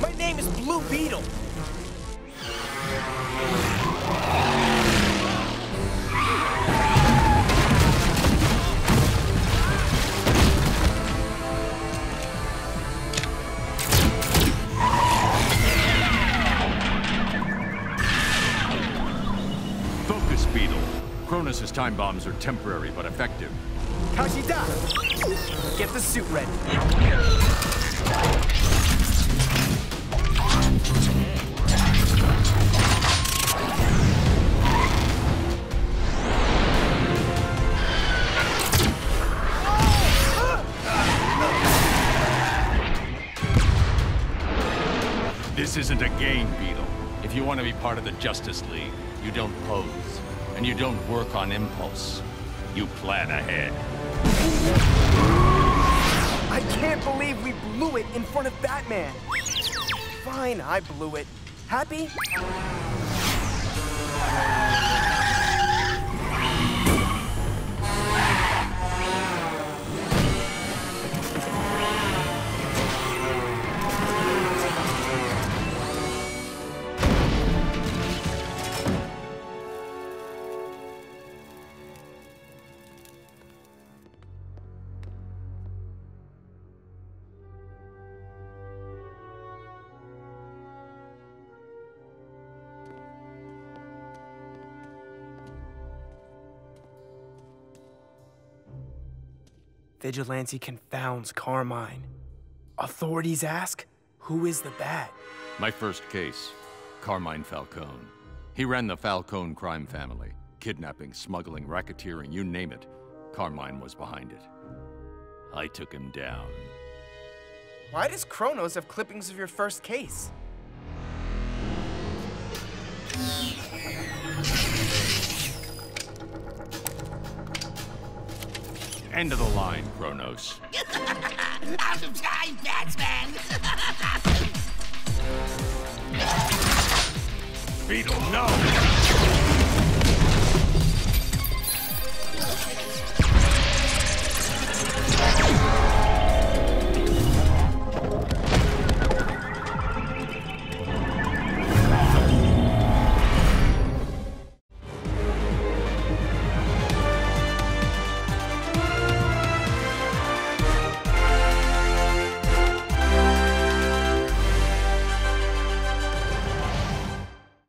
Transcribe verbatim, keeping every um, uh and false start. My name is Blue Beetle. Focus, Beetle. Chronos' time bombs are temporary but effective. Kashida! Get the suit ready. This isn't a game, Beetle. If you want to be part of the Justice League, you don't pose, and you don't work on impulse. You plan ahead. I can't believe we blew it in front of Batman. Fine, I blew it. Happy? Vigilante confounds Carmine. Authorities ask, who is the Bat? My first case, Carmine Falcone. He ran the Falcone crime family. Kidnapping, smuggling, racketeering, you name it. Carmine was behind it. I took him down. Why does Chronos have clippings of your first case? End of the line, Chronos. Out of time, Batsman! Beetle, no!